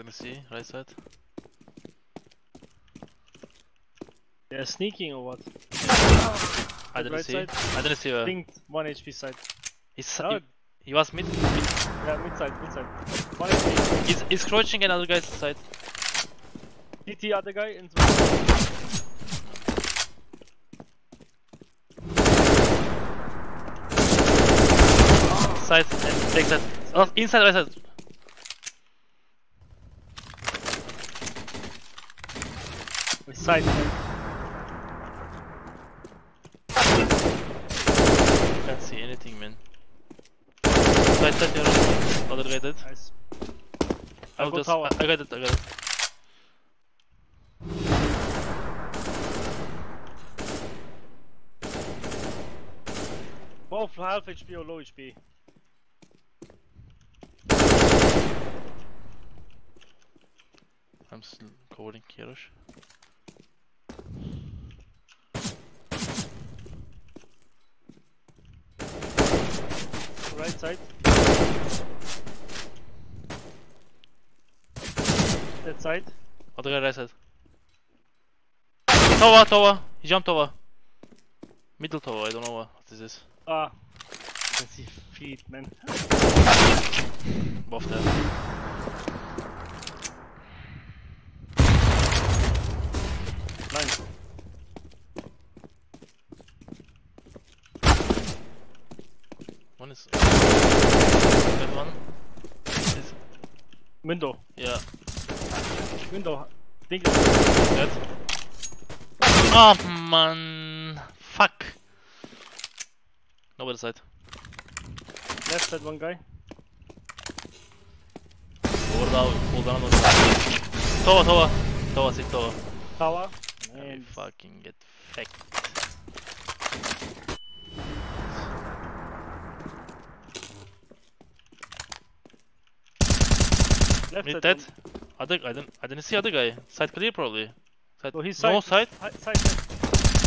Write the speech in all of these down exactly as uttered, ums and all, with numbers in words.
on the sea, right side. They're sneaking or what? Oh, I didn't right see. Side. I didn't see. Uh... Linked one H P side. He's oh. he, he was mid. Yeah, mid side, mid side. One H P. He's, he's crouching another guy's side. T T other guy in. Side and take side. Oh, inside right side. Side. Can't see anything, man. Side side, you're right. Other guy dead. Nice. I, I, got I, I got it, I got it. Both half H P or low H P. I'm still calling Jarosh. Right side. That side. Other guy right side. Tower, tower. He jumped over. Middle tower. I don't know what this is. Ah. I can see feet, man. Buff there. Nein. One is. That one is. Window. Yeah. Window. Ding. Dead. Oh man. Fuck. Nobody side. Left side one guy. Hold down. Hold down. Tower, tower. Tower, sit tower. Tower. I fucking get fucked. Left mid dead. Other, I didn't. I didn't see other guy. Side clear probably. Side. Oh, he's no side. Side. Hi, side.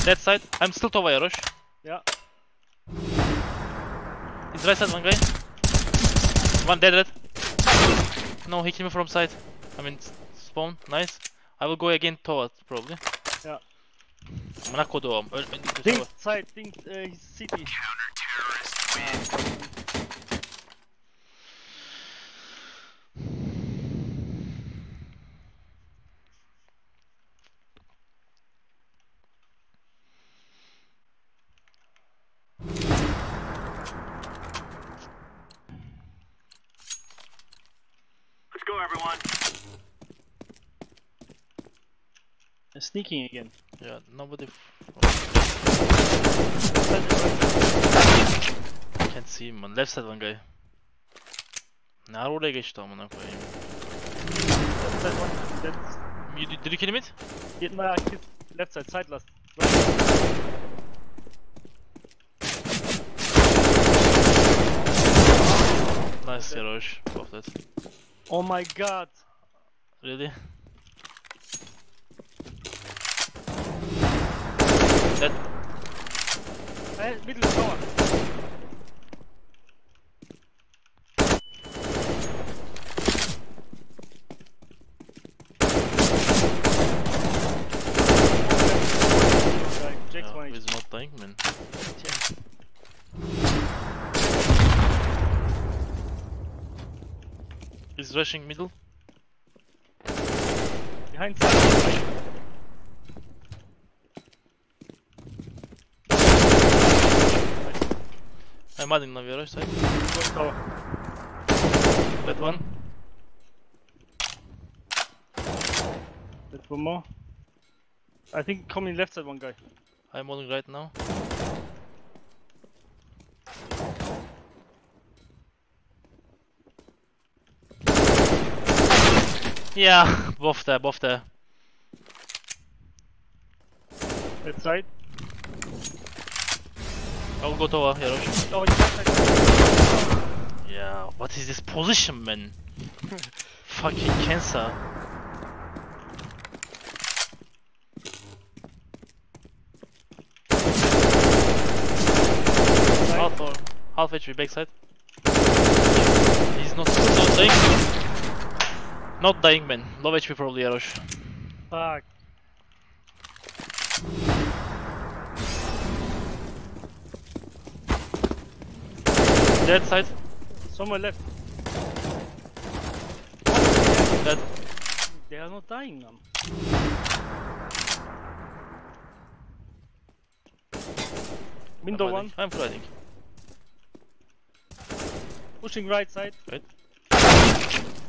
Dead side. I'm still Tova, Jarosh. Yeah. He's right side. One guy. One dead. Red. No, he came from side. I mean spawn. Nice. I will go again Tova probably. Ja. Amına koduğum. Think side, think uh, city. Let's go everyone. Sneaking again. Yeah, nobody. F I can't see him on left side one guy. Nereye oraya geçti amına koyayım. Left side one. That's... You, did you kill him? Did my kid left side side last. Right. Nice, Jarosh. Off that. Oh my god. Really? Dead. Hey, middle tower. Jack's one. He's not dying, man. He's rushing middle. Behind side. I'm adding on the other side. That one. That one more. I think coming left side one guy. I'm holding right now. Yeah, both there, both there. Left side. I'll go tower, Jarosh. Oh, yeah. Yeah, what is this position, man? Fucking cancer. Half or half H P backside. He's not so safe. Not dying, man. Low H P probably, Jarosh. Fuck. Dead side. Someone left. Dead. They are not dying now. Window I'm one. I'm flooding. Pushing right side. Wait.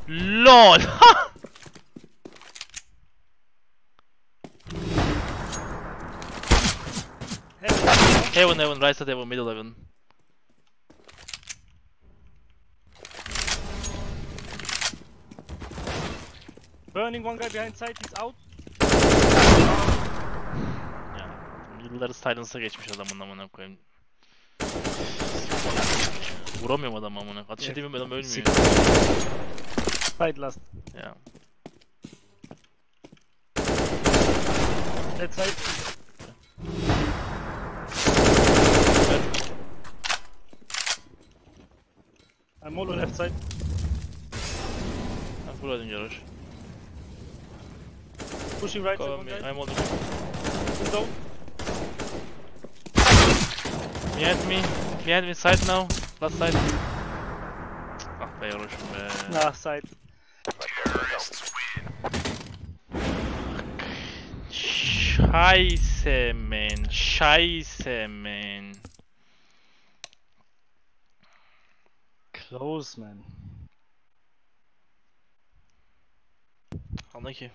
LOL! Heaven, heaven, right side, heaven, middle heaven. Burning one guy behind side, he's out. Ya, middle'ları silence'a geçmiş adamın amına koyayım. Vuramıyorum adamı amına. Ateş edeyim adam ölmüyor. Fight last. Yeah. Dead side. Dead. I'm all on left side. I'm full hiding, Jarosh. Pushing right side, one guy. I'm all the window. Behind me. Behind me side now. Last side. Ah be Jarosh be. Last side. Scheiße, man. Scheiße, man. Close, man. Anlaki.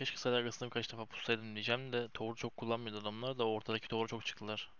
Keşke side arkasında birkaç defa puslaydım diyeceğim de tower'u çok kullanmıyordu adamlar da ortadaki tower'a çok çıktılar.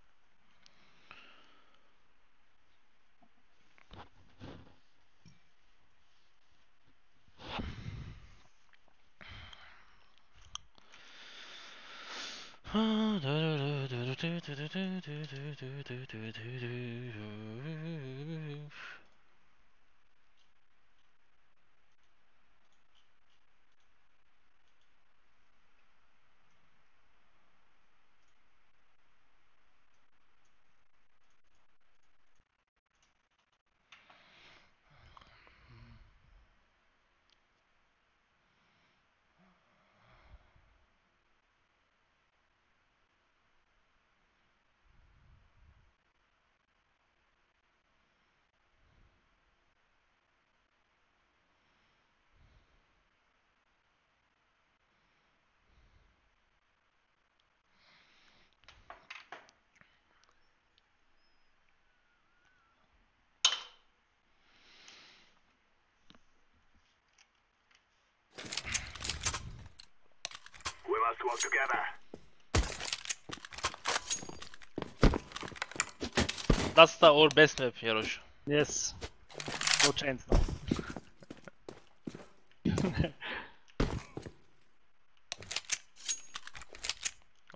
Let's work together. That's the our best map, Jarosh. Yes. No chance now.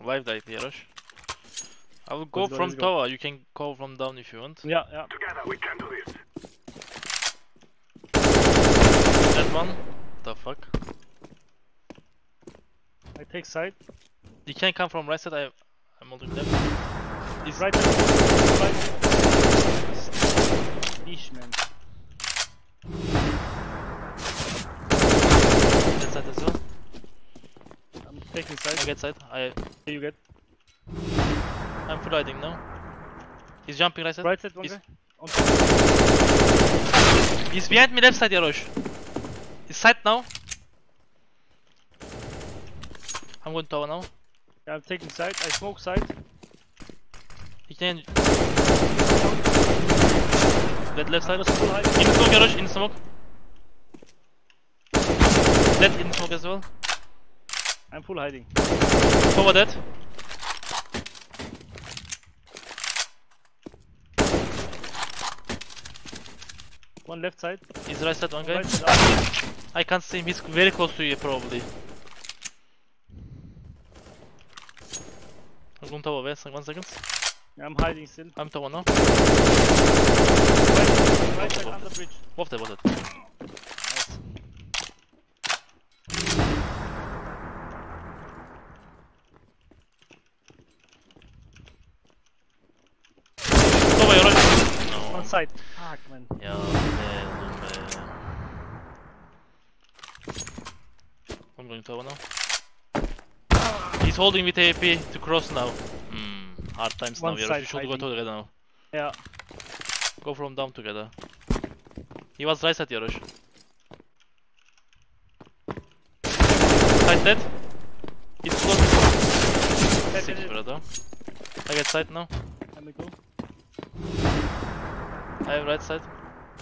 Live dive, Jarosh. I will go from tower. You can go from down if you want. Yeah, yeah. Together we can do this. That one. The fuck. I take side. You can come from right side, I, I'm holding left. He's right side. Right. Ish, man. That side as well. I'm taking side. I get side. I... You get. I'm full hiding now. He's jumping right side. Right side, one he's... guy. He's behind me left side, Jarosh. He's side now. I'm going tower now. Yeah, I'm taking side. I smoke side. He can. Dead left side. In smoke, Jarosh. In smoke. Dead in smoke as well. I'm full hiding. Cover dead. One left side. He's right side, one guy. Right side. I can't see him. He's very close to you, probably. There's one tower west, like one second. Yeah, I'm hiding still. I'm tower now. Right side, right side under bridge. What was it? Nice. Tower, you're right. No. One side. Fuck, man. Yeah, man, man. I'm going tower now. He's holding with A P to cross now. Mm, hard times now. Jarosh, we should go together now. Yeah. Go from down together. He was right side, Jarosh. Side dead. He's close. Six, brother. I get side now. Let me go. I have right side.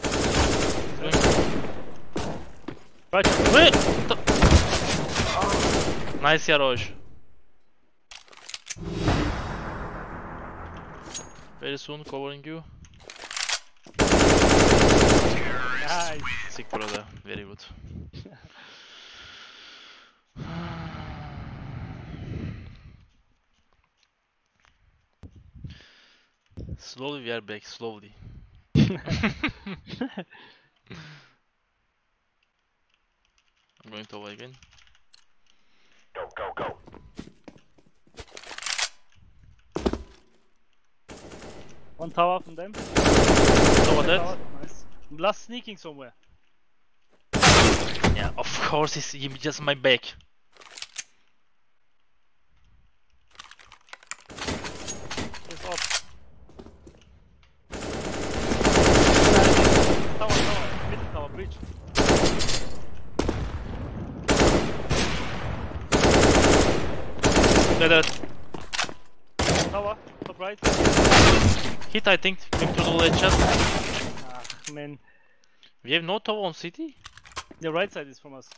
He's going. Right. Wait. Nice, Jarosh. Very soon, covering you. Nice. Sick, brother. Very good. Slowly we are back, slowly. I'm going to away again. Go, go, go. One tower from them. Tower dead. Nice. Blast sneaking somewhere. Yeah, of course, he's just my back. He's up. Tower, tower, middle tower, bridge. They're dead. Tower, top right. Hit, I think, came through the left chest. Ah, man. We have no tower on city? The right side is from us.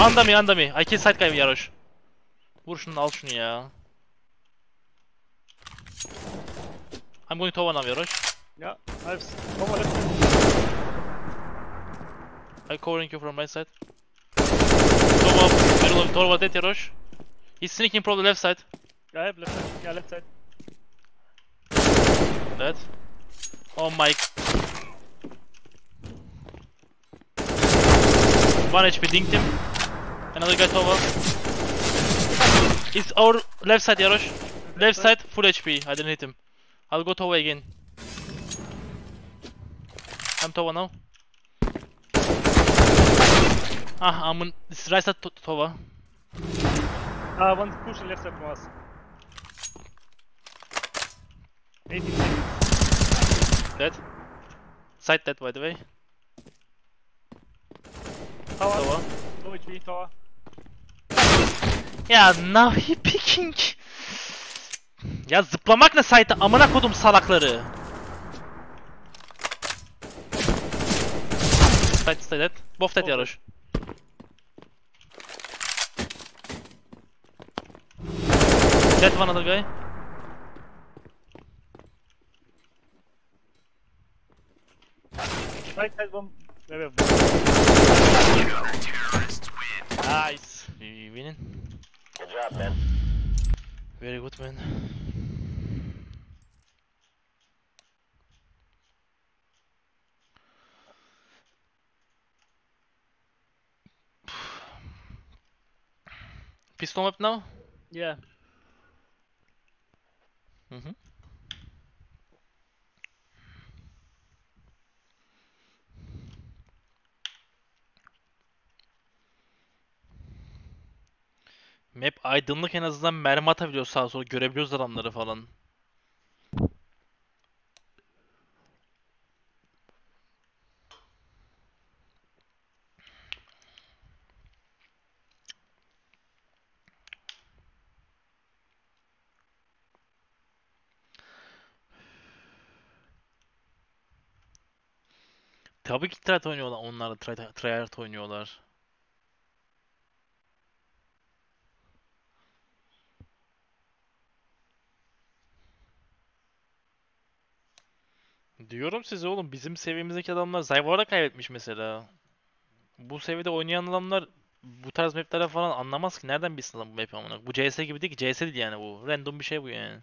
Under me, under me. I kill side guy, Jarosh. Vur şunu, al şunu ya. I'm going tower now, Jarosh. Yeah, I've... Tower left side. I'm covering you from right side. Tower, middle of tower dead, Jarosh. He's sneaking from the left side. Yeah, I have left side. Yeah, left side. Dead. Oh my. one H P dinged him. Another guy over. It's our left side, Jarosh. Left, left side, full H P. I didn't hit him. I'll go tower again. I'm tower now. Ah, I'm on. It's right side to tower. Ah, uh, one's pushing left side from us. eighteen seconds. Dead. Side dead, by the way. Tower. Tower. Low H P, tower. Ya, now he picking. Ya zıplamakla site amına kodum salakları. Site stay dead. Both dead, Jarosh. Dead one other guy. Right side one. Nice. You winning? Good job, man. Very good, man. Pistol map now? Yeah. Mm-hmm. Map aydınlık, en azından mermi atabiliyoruz sağa sola, görebiliyoruz adamları falan. Tabii ki tryhard oynuyorlar, onlar da tryhard oynuyorlar. Diyorum size oğlum, bizim seviyemizdeki adamlar Zyvar'a kaybetmiş mesela. Bu seviyede oynayan adamlar bu tarz maplerden falan anlamaz ki. Nereden bilsin lan bu map'i amına? Bu C S gibi değil ki. C S değil yani bu. Random bir şey bu yani.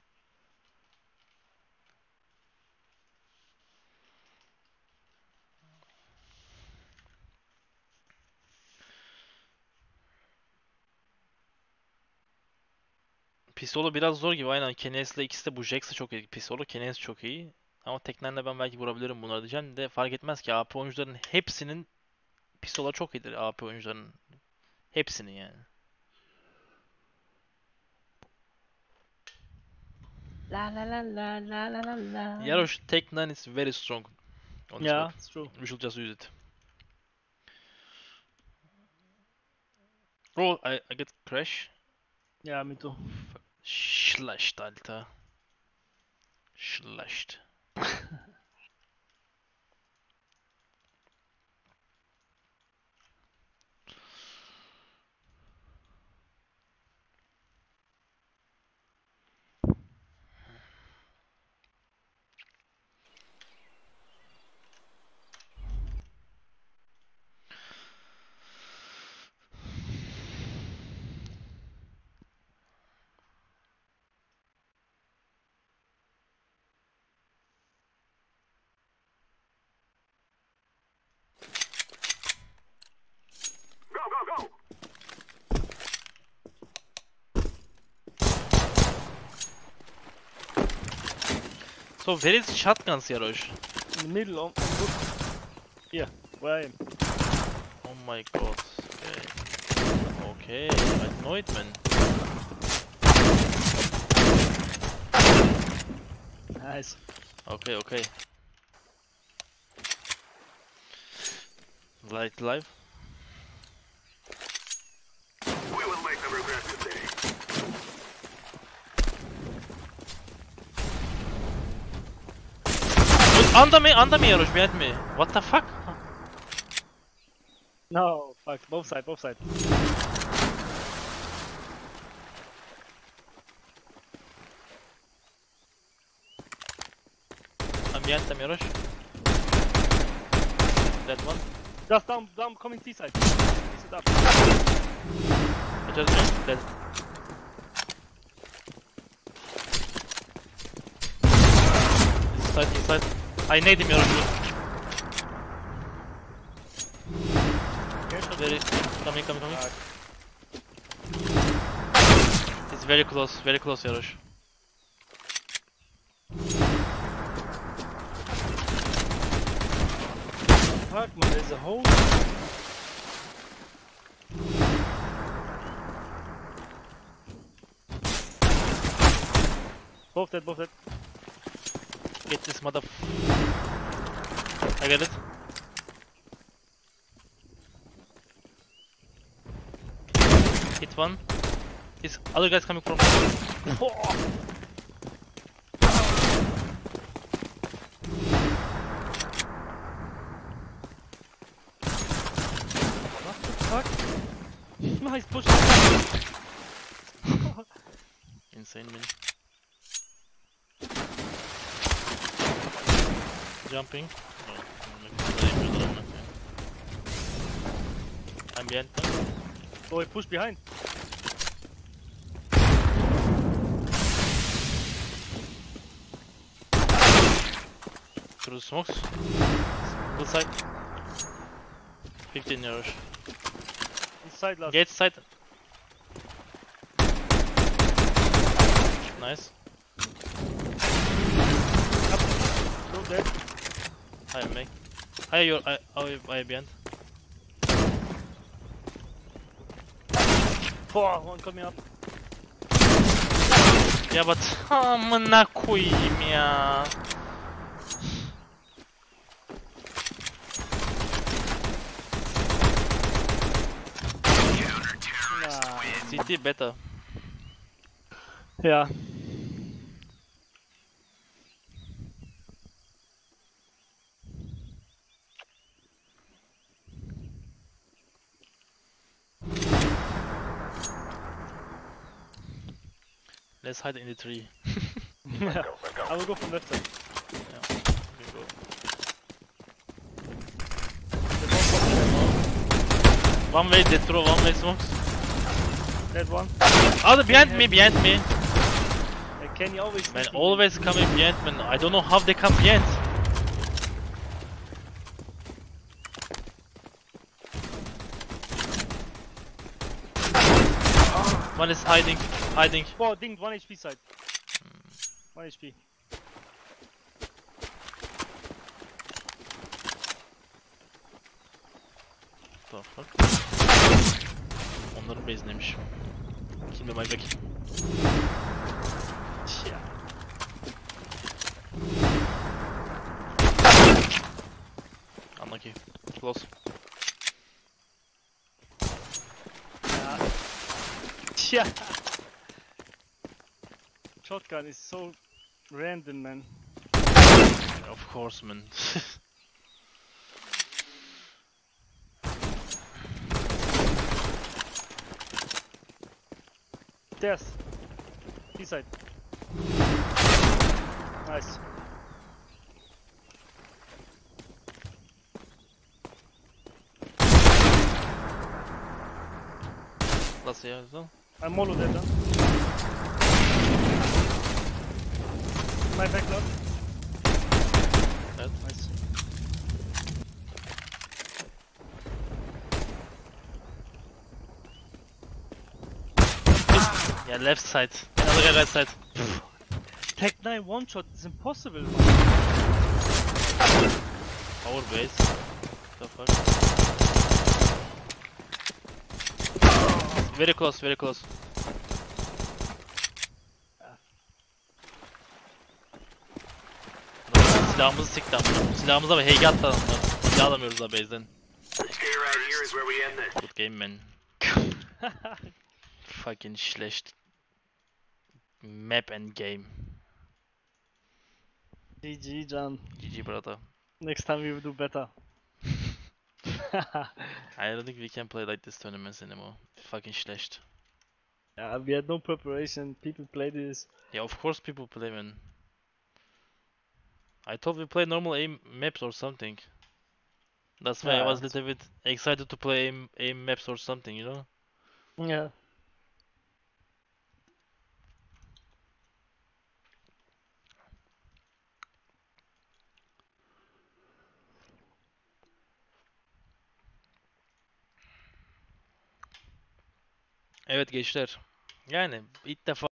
Pisolo biraz zor gibi aynen. Kenes'le ikisi de bu JACKZ çok iyi. Pisolo, Kenes çok iyi. Ama teknenle ben belki vurabilirim bunları diyeceğim de fark etmez ki A P oyuncuların hepsinin Pistola çok iyidir A P oyuncuların. Hepsinin yani. La la la la la la la. Jarosh, Teknen is very strong. Honestly. Yeah, it's true. We should just use it. Oh, I, I get crash. Yeah, me too. Schlecht, Alter. Schlecht. So where is shotguns, Jarosh? In the middle of... Look. Here, where I am. Oh my god. Okay, okay. I know it, man. Nice. Okay, okay. Light life. We will make them regret today. Under me, under me, Jarosh, behind me. What the fuck? No, fuck, both sides, both sides. I'm behind them, Jarosh. That one. Just down, down, coming T side. Piece it up. I just jumped dead. Inside, inside. I need him, Jarosh. Very... Coming, coming, coming. It's very close, very close, Jarosh. Fuck man, there's a hole. Both dead, both dead. Get this motherfucker. I get it. Hit one. This other guy's coming from. Oh. What the fuck? Nice push. Insane man. Jumping. I'm behind them. Oh, he pushed behind. Through the smokes. Good side. fifteen euros. Inside last. Gate side. Nice. Up. Go there. I am back. I am I, I, I am behind. Oh, one coming up. Yeah, but amına koyayım ya. C T better. Yeah. Let's hide in the tree. Yeah. Go, go. I will go from left side. Yeah, we go. One way dead throw, one way smokes. Dead one. Oh, the behind me, behind me. Can you always man, always coming behind, man. I don't know how they come behind. One is hiding, hiding. Oh, ding, one H P side. One H P. What the fuck? Onların base neymiş? Kill my back. Tja. Unlucky. Close. Yeah. Tja. Shotgun is so random, man. Of course, man. Yes. This side. Nice. Lass ja so. I'm all of them. My back left. That's nice. Yeah, left side. Another right side. Tech nine one shot is impossible. Our base. What the fuck? Very close, very close. Silahımızı sikti ama. Silahımıza bak, H G attı adamlar. Silah alamıyoruz da base'den. Good game, man. Fucking schlecht. Map and game. G G, Can. G G, brother. Next time we will do better. I don't think we can play like this tournaments anymore. Fucking schlecht. Yeah, we had no preparation. People play this. Yeah, of course people play, man. I thought we play normal aim maps or something. That's why yeah, I was a little bit excited to play aim, aim maps or something, you know? Yeah. Evet gençler, yani ilk defa